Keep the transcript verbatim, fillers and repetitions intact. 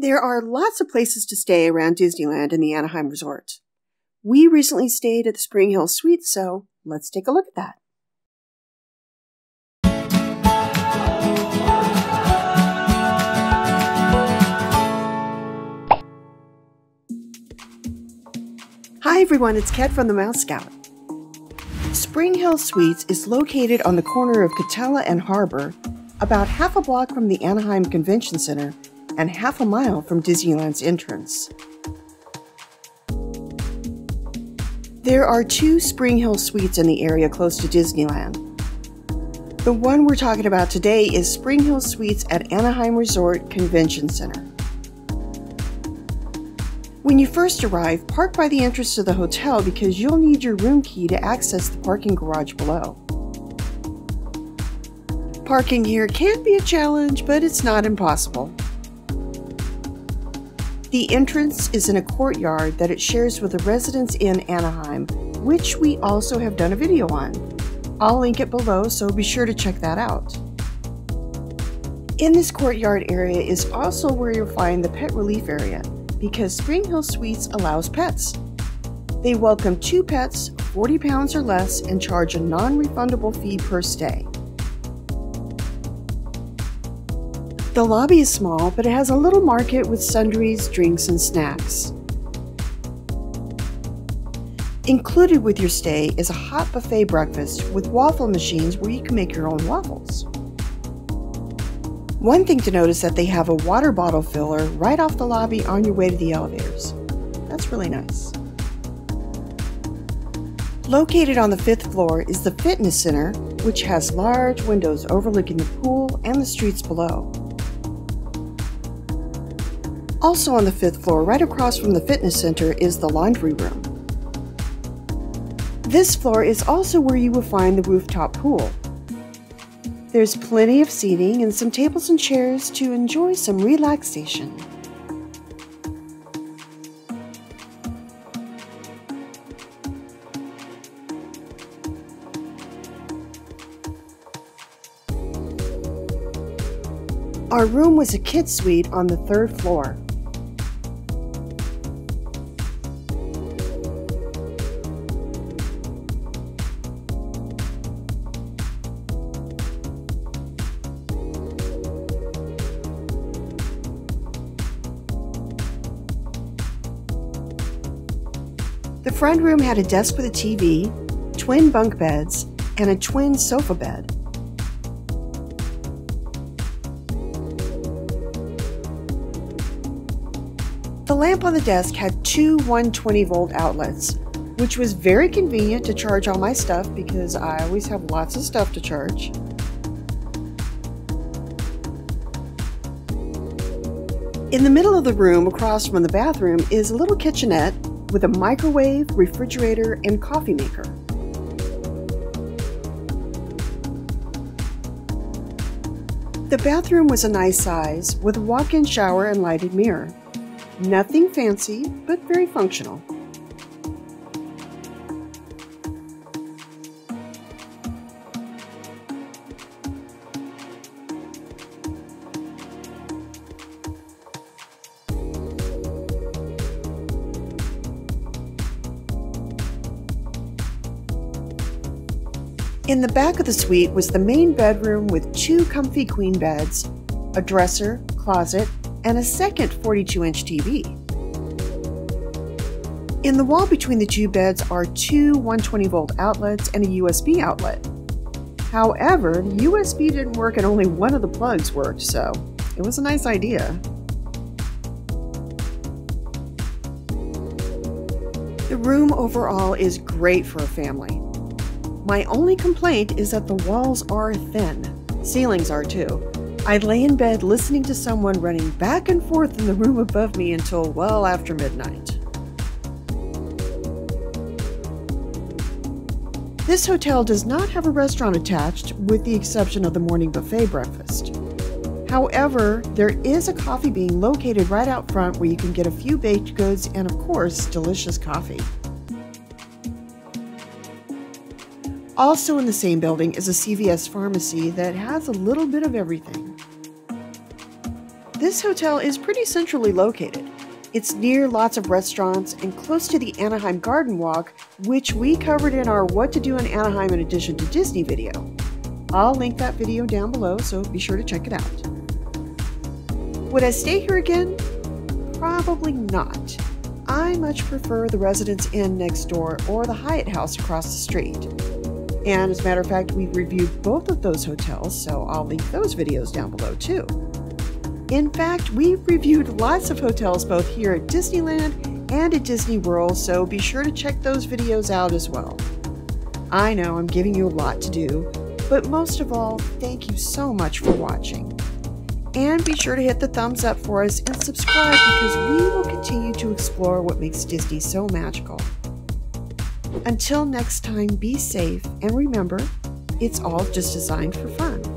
There are lots of places to stay around Disneyland and the Anaheim Resort. We recently stayed at the SpringHill Suites, so let's take a look at that. Hi everyone, it's Ked from the Mouse Scout. SpringHill Suites is located on the corner of Katella and Harbor, about half a block from the Anaheim Convention Center and half a mile from Disneyland's entrance. There are two SpringHill Suites in the area close to Disneyland. The one we're talking about today is SpringHill Suites at Anaheim Resort Convention Center. When you first arrive, park by the entrance to the hotel because you'll need your room key to access the parking garage below. Parking here can be a challenge, but it's not impossible. The entrance is in a courtyard that it shares with the Residence Inn Anaheim, which we also have done a video on. I'll link it below, so be sure to check that out. In this courtyard area is also where you'll find the pet relief area, because SpringHill Suites allows pets. They welcome two pets, forty pounds or less, and charge a non-refundable fee per stay. The lobby is small, but it has a little market with sundries, drinks, and snacks. Included with your stay is a hot buffet breakfast with waffle machines where you can make your own waffles. One thing to notice is that they have a water bottle filler right off the lobby on your way to the elevators. That's really nice. Located on the fifth floor is the fitness center, which has large windows overlooking the pool and the streets below. Also on the fifth floor, right across from the fitness center, is the laundry room. This floor is also where you will find the rooftop pool. There's plenty of seating and some tables and chairs to enjoy some relaxation. Our room was a kid's suite on the third floor. The front room had a desk with a T V, twin bunk beds, and a twin sofa bed. The lamp on the desk had two one twenty volt outlets, which was very convenient to charge all my stuff because I always have lots of stuff to charge. In the middle of the room, across from the bathroom, is a little kitchenette with a microwave, refrigerator, and coffee maker. The bathroom was a nice size with a walk-in shower and lighted mirror. Nothing fancy, but very functional. In the back of the suite was the main bedroom with two comfy queen beds, a dresser, closet, and a second forty-two inch T V. In the wall between the two beds are two one twenty volt outlets and a U S B outlet. However, the U S B didn't work and only one of the plugs worked, so it was a nice idea. The room overall is great for a family. My only complaint is that the walls are thin. Ceilings are too. I'd lay in bed listening to someone running back and forth in the room above me until well after midnight. This hotel does not have a restaurant attached, with the exception of the morning buffet breakfast. However, there is a Coffee Bean located right out front where you can get a few baked goods and, of course, delicious coffee. Also in the same building is a C V S pharmacy that has a little bit of everything. This hotel is pretty centrally located. It's near lots of restaurants and close to the Anaheim Garden Walk, which we covered in our What to Do in Anaheim in Addition to Disney video. I'll link that video down below, so be sure to check it out. Would I stay here again? Probably not. I much prefer the Residence Inn next door or the Hyatt House across the street. And as a matter of fact, we've reviewed both of those hotels, so I'll link those videos down below too. In fact, we've reviewed lots of hotels both here at Disneyland and at Disney World, so be sure to check those videos out as well. I know I'm giving you a lot to do, but most of all, thank you so much for watching. And be sure to hit the thumbs up for us and subscribe, because we will continue to explore what makes Disney so magical. Until next time, be safe, and remember, it's all just designed for fun.